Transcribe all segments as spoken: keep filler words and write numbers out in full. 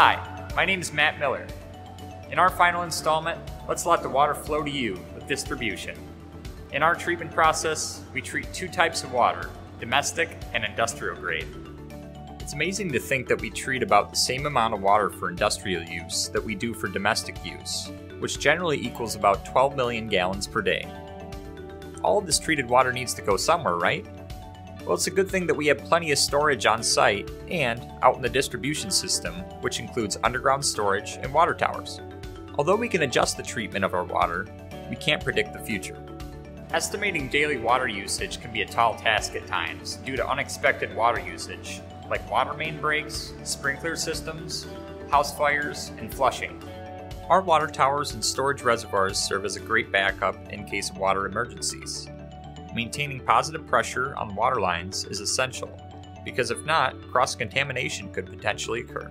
Hi, my name is Matt Miller. In our final installment, let's let the water flow to you with distribution. In our treatment process, we treat two types of water, domestic and industrial grade. It's amazing to think that we treat about the same amount of water for industrial use that we do for domestic use, which generally equals about twelve million gallons per day. All of this treated water needs to go somewhere, right? Well, it's a good thing that we have plenty of storage on site and out in the distribution system, which includes underground storage and water towers. Although we can adjust the treatment of our water, we can't predict the future. Estimating daily water usage can be a tall task at times due to unexpected water usage, like water main breaks, sprinkler systems, house fires, and flushing. Our water towers and storage reservoirs serve as a great backup in case of water emergencies. Maintaining positive pressure on water lines is essential, because if not, cross-contamination could potentially occur.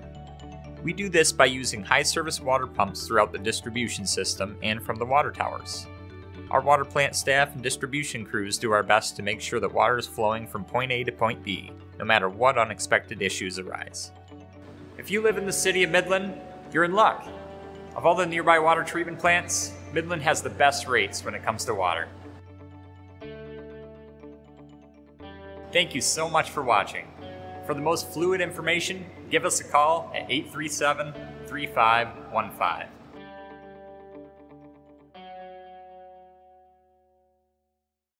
We do this by using high-service water pumps throughout the distribution system and from the water towers. Our water plant staff and distribution crews do our best to make sure that water is flowing from point A to point B, no matter what unexpected issues arise. If you live in the city of Midland, you're in luck. Of all the nearby water treatment plants, Midland has the best rates when it comes to water. Thank you so much for watching. For the most fluid information, give us a call at eight three seven, three five one five.